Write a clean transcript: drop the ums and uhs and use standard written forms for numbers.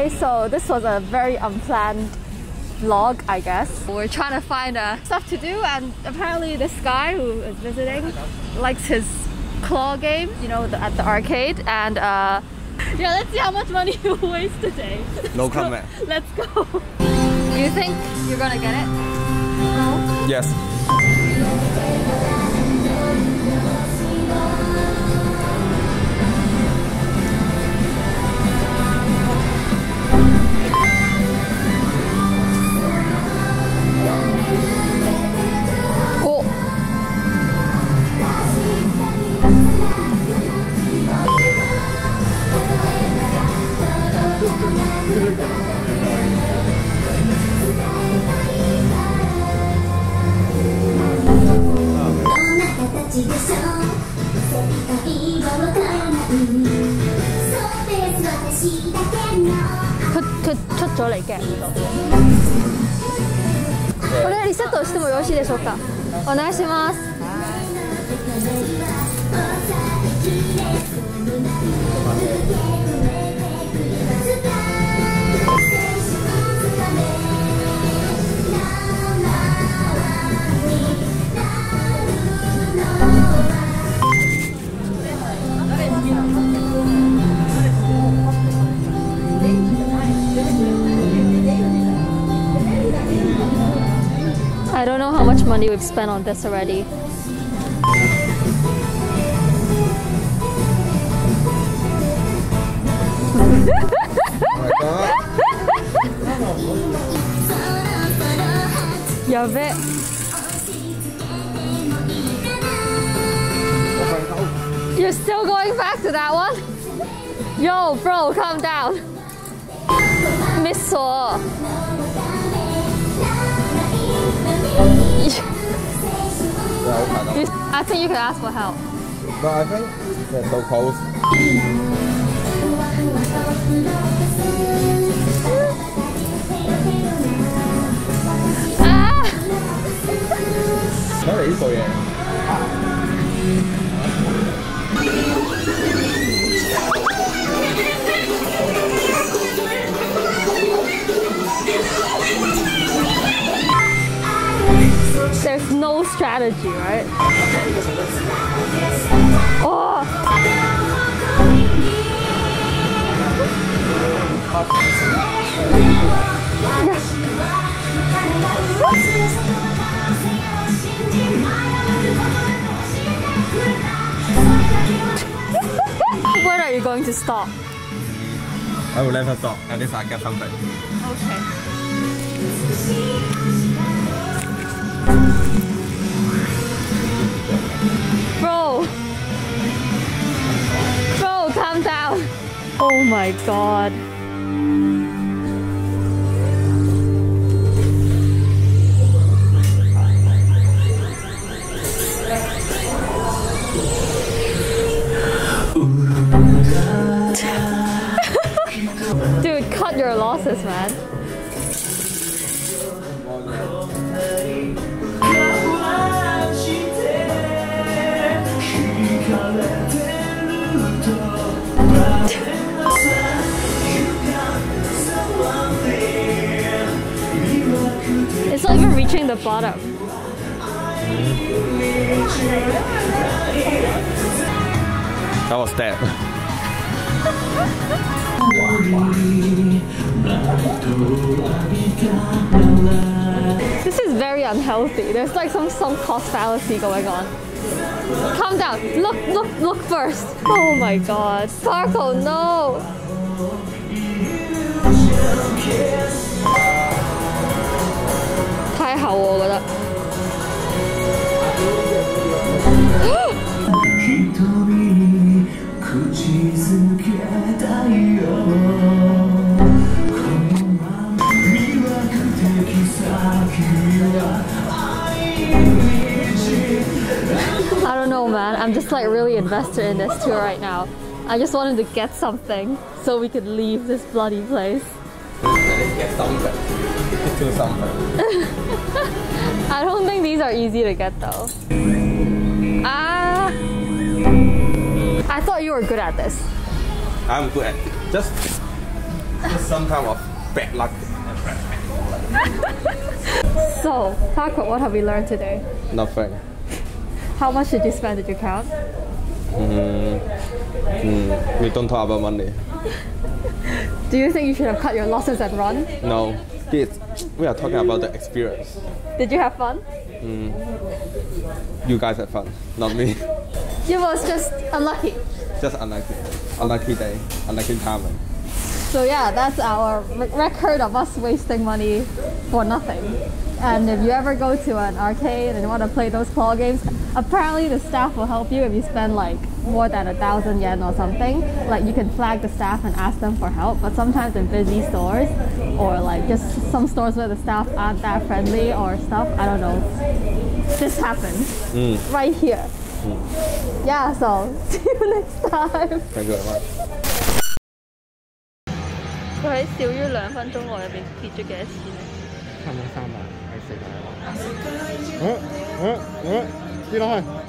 Okay, so this was a very unplanned vlog, I guess. We're trying to find stuff to do, and apparently this guy who is visiting likes his claw game, you know, at the arcade, and yeah, let's see how much money you waste today. No comment. Let's go. You think you're gonna get it? No? Yes.これリセットしてもよろしいでしょうか。お願いします。I don't know how much money we've spent on this already. Yabe. You're still going back to that one? Yo, bro, calm down. Miso. I think you can ask for help. But I think they're so close. Ah! Very easy, There's no strategy, right? Oh. When are you going to stop? I will never stop. At least I get something. Okay. Bro! Bro, calm down! Oh my god! Dude, cut your losses, man! It's not even reaching the bottom. That was that. This is very unhealthy. There's like some cost fallacy going on. Calm down. Look, look, look first. Oh my god. Sparkle, no! It's I don't know, man. I'm just like really invested in this tour right now. I just wanted to get something so we could leave this bloody place. Let's get something. I don't think these are easy to get though. Ah! I thought you were good at this. I'm good at it. Just Sometimes I'm bad luck. So, Taco, what have we learned today? Nothing. How much did you spend? Did you count? We don't talk about money. Do you think you should have cut your losses and run? No. We are talking about the experience. Did you have fun? You guys had fun, not me. You was just unlucky. Just unlucky. Unlucky day. Unlucky timing. So yeah, that's our record of us wasting money for nothing. And if you ever go to an arcade and you want to play those claw games, apparently the staff will help you if you spend like more than 1,000 yen or something. Like you can flag the staff and ask them for help, but sometimes in busy stores or like just some stores where the staff aren't that friendly or stuff, I don't know. This happened right here. Yeah, so see you next time. Thank you very much. 佢喺少於2分鐘內入邊跌咗幾多錢咧？差唔多3萬。 嗯，跌落去。